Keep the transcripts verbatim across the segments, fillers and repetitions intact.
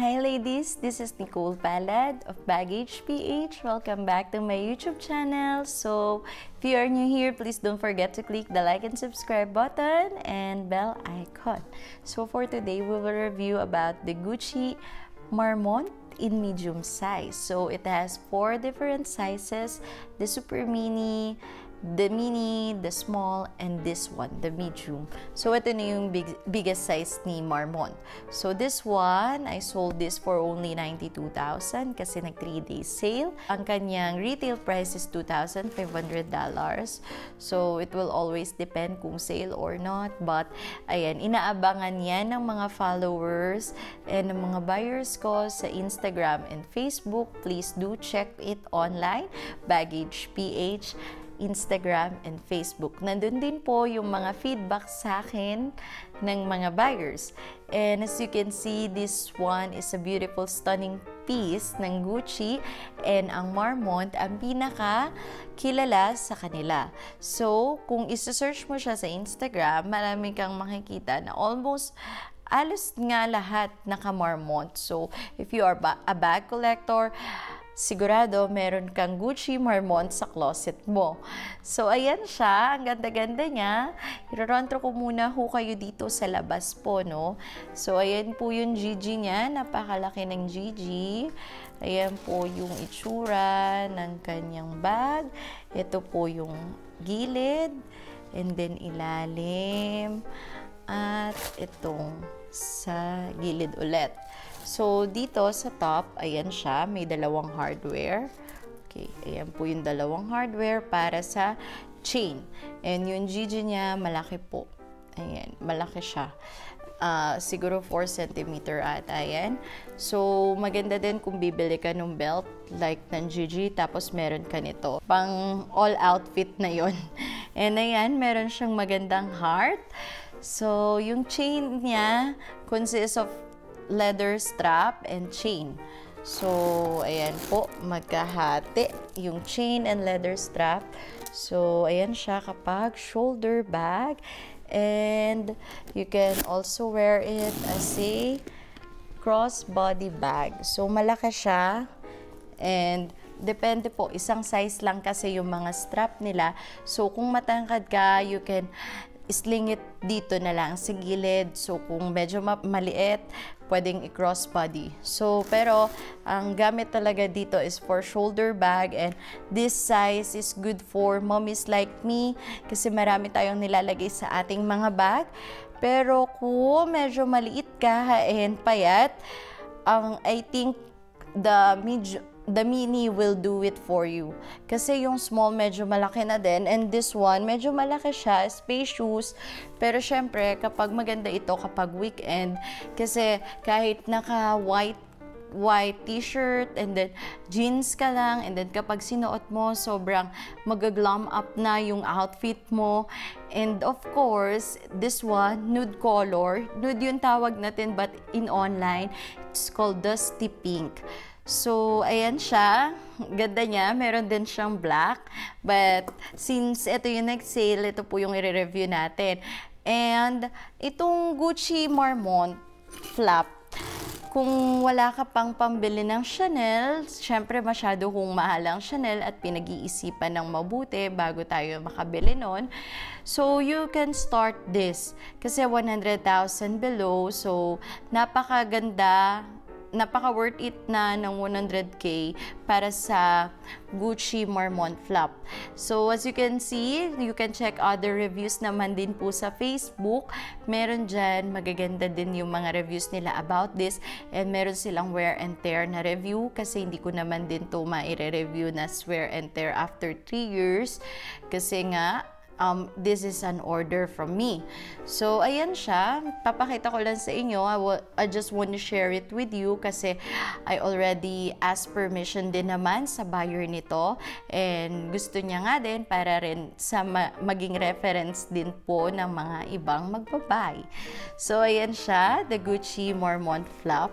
Hi ladies, this is Nicole Palad of Baggage P H. Welcome back to my YouTube channel. So if you are new here, please don't forget to click the like and subscribe button and bell icon. So for today, we will review about the Gucci Marmont in medium size. So it has four different sizes: the super mini, the mini, the small, and this one, the medium. So ito na yung big, biggest size ni Marmont. So this one, I sold this for only ninety-two thousand kasi nag three day sale. Ang kanyang retail price is two thousand five hundred dollars. So it will always depend kung sale or not. But ayan, inaabangan yan ng mga followers and ng mga buyers ko sa Instagram and Facebook. Please do check it online, Baggage P H. Instagram and Facebook. Nandun din po yung mga feedback sa akin ng mga buyers. And as you can see, this one is a beautiful, stunning piece ng Gucci, and ang Marmont ang pinaka kilala sa kanila. So, kung isa-search mo siya sa Instagram, marami kang makikita na almost alos nga lahat naka-Marmont. So, if you are ba a bag collector, sigurado meron kang Gucci Marmont sa closet mo. So, ayan siya. Ang ganda-ganda niya. Irorantro ko muna ho kayo dito sa labas po, no? So, ayan po yung G G niya. Napakalaki ng G G. Ayan po yung itsura ng kanyang bag. Ito po yung gilid. And then, ilalim. At itong sa gilid ulit. So, dito sa top, ayan siya, may dalawang hardware. Okay, ayan po yung dalawang hardware para sa chain. And yung G G niya, malaki po. Ayan, malaki siya. Uh, siguro four centimeters at ayan. So, maganda din kung bibili ka ng belt like ng G G, tapos meron ka nito. Pang all outfit na yon. And ayan, meron siyang magandang heart. So, yung chain niya consists of leather strap and chain. So, ayan po, magkahati yung chain and leather strap. So, ayan siya kapag shoulder bag. And you can also wear it as a crossbody bag. So, malaki siya. And depende po, isang size lang kasi yung mga strap nila. So, kung matangkad ka, you can sling it dito na lang sa gilid. So, kung medyo maliit, pwedeng i-cross body. So, pero, ang gamit talaga dito is for shoulder bag, and this size is good for mommies like me kasi marami tayong nilalagay sa ating mga bag. Pero, kung medyo maliit ka and payat, um, I think the medium, the mini will do it for you. Kasi yung small, medyo malaki na din. And this one, medyo malaki siya, spacious. Pero syempre, kapag maganda ito, kapag weekend, kasi kahit naka-white white t-shirt and then jeans ka lang, and then kapag sinuot mo, sobrang mag-glum up na yung outfit mo. And of course, this one, nude color. Nude yung tawag natin, but in online, it's called dusty pink. So, ayan siya. Ganda niya. Meron din siyang black. But, since ito yung nag-sale, ito po yung i-review natin. And, itong Gucci Marmont flap, kung wala ka pang pambili ng Chanel, syempre masyado kung mahal ang Chanel at pinag-iisipan ng mabuti bago tayo makabili nun. So, you can start this. Kasi one hundred thousand below. So, napakaganda. Napaka-worth it na ng one hundred K para sa Gucci Marmont flap. So, as you can see, you can check other reviews naman din po sa Facebook. Meron dyan, magaganda din yung mga reviews nila about this. And meron silang wear and tear na review kasi hindi ko naman din to maire-review na wear and tear after three years. Kasi nga, Um, this is an order from me. So, ayan siya. Papakita ko lang sa inyo. I, will, I just want to share it with you kasi I already asked permission din naman sa buyer nito. And gusto niya nga din para rin sa ma maging reference din po ng mga ibang magbabay. So, ayan siya. The Gucci Marmont flap.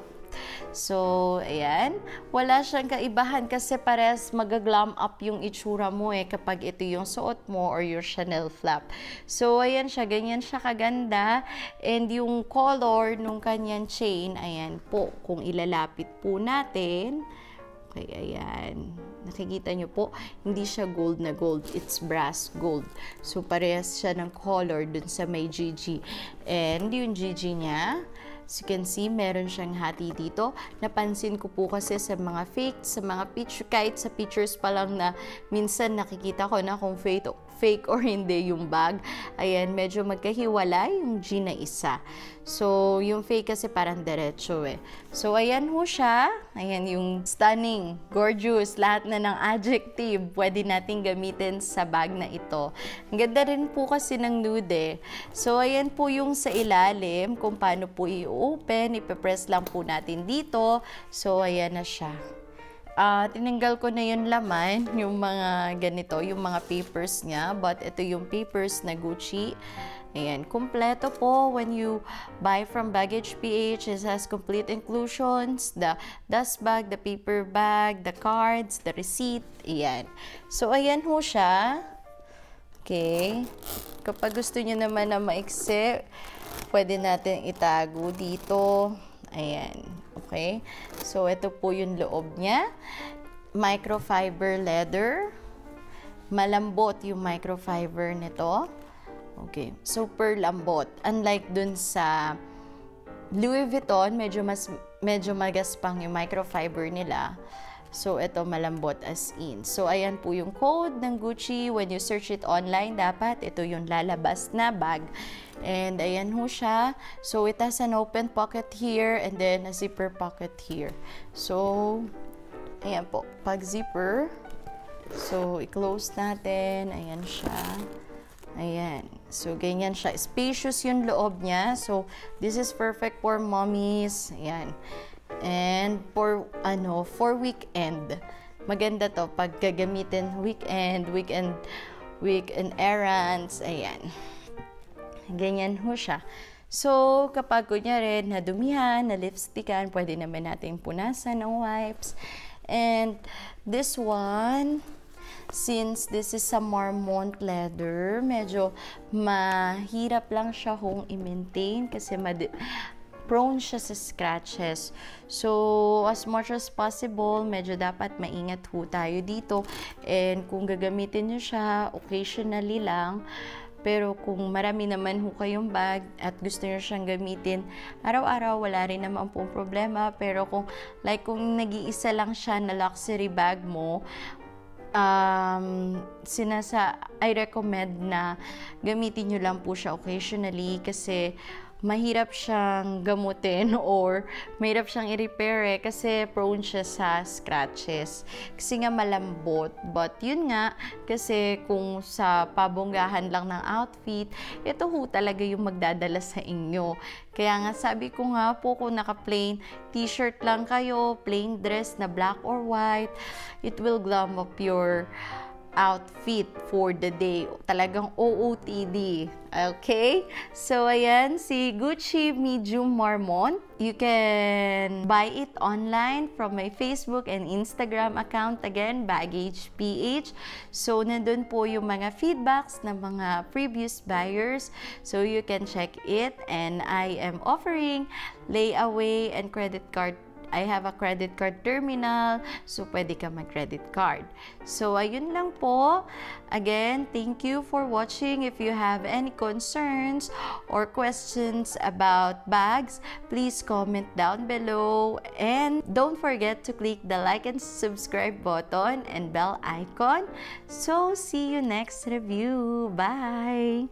So, ayan. Wala siyang kaibahan kasi pares mag-glam up yung itsura mo eh kapag ito yung suot mo or your Chanel flap. So, ayan siya. Ganyan siya kaganda. And yung color nung kanyang chain, ayan po. Kung ilalapit po natin, okay, ayan. Nakikita nyo po, hindi siya gold na gold. It's brass gold. So, parehas siya ng color dun sa may G G. And yung G G niya, as you can see, meron siyang hati dito. Napansin ko po kasi sa mga fake, sa mga picture, kahit sa pictures pa lang na minsan nakikita ko na kung fake, fake or hindi yung bag. Ayan, medyo magkahiwala yung G na isa. So, yung fake kasi parang derecho eh. So, ayan ho siya. Ayan yung stunning, gorgeous, lahat na ng adjective pwede natin gamitin sa bag na ito. Ang ganda rin po kasi ng nude eh. So, ayan po yung sa ilalim kung paano po i open, ipe-press lang po natin dito. So, ayan na siya. Uh, tinanggal ko na yung laman, yung mga ganito, yung mga papers niya. But ito yung papers na Gucci. Ayan, kompleto po when you buy from Baggage P H. It has complete inclusions, the dust bag, the paper bag, the cards, the receipt. Ayan. So, ayan ho siya. Okay. Kapag gusto niyo naman na maiksi, pwede natin itago dito. Ayan. Okay? So, ito po yung loob niya. Microfiber leather. Malambot yung microfiber nito. Okay. Super lambot. Unlike dun sa Louis Vuitton, medyo, mas, medyo magaspang yung microfiber nila. So, ito malambot as in. So, ayan po yung code ng Gucci. When you search it online, dapat ito yung lalabas na bag. And ayan ho siya. So, it has an open pocket here and then a zipper pocket here. So, ayan po. Pag zipper. So, i-close natin. Ayan siya. Ayan. So, ganyan siya. Spacious yung loob niya. So, this is perfect for mommies. Ayan. And for, ano, for weekend. Maganda to pag gagamitin weekend, weekend, weekend errands. Ayan. Ganyan ho siya. So, kapag kunyari nadumihan, na-lipstickan, pwede naman natin punasan ng wipes. And this one, since this is a Marmont leather, medyo mahirap lang siya hong i-maintain kasi prone siya sa scratches. So, as much as possible, medyo dapat maingat ho tayo dito. And kung gagamitin nyo siya, occasionally lang. Pero kung marami naman ho kayong bag at gusto nyo siyang gamitin araw-araw, wala rin naman pong problema. Pero kung, like, kung nag-iisa lang siya na luxury bag mo, um, sinasa, I recommend na gamitin nyo lang po siya occasionally kasi mahirap siyang gamutin or mahirap siyang i-repair eh, kasi prone siya sa scratches. Kasi nga malambot. But yun nga, kasi kung sa pabonggahan lang ng outfit, ito ho talaga yung magdadala sa inyo. Kaya nga sabi ko nga po, kung naka-plain t-shirt lang kayo, plain dress na black or white, it will glam up your outfit for the day. Talagang O O T D. Okay? So, ayan, si Gucci Medium Marmont. You can buy it online from my Facebook and Instagram account. Again, Baggage P H. So, nandun po yung mga feedbacks ng mga previous buyers. So, you can check it. And I am offering layaway and credit card. I have a credit card terminal, so pwede ka mag-credit card. So, ayun lang po. Again, thank you for watching. If you have any concerns or questions about bags, please comment down below. And don't forget to click the like and subscribe button and bell icon. So, see you next review. Bye!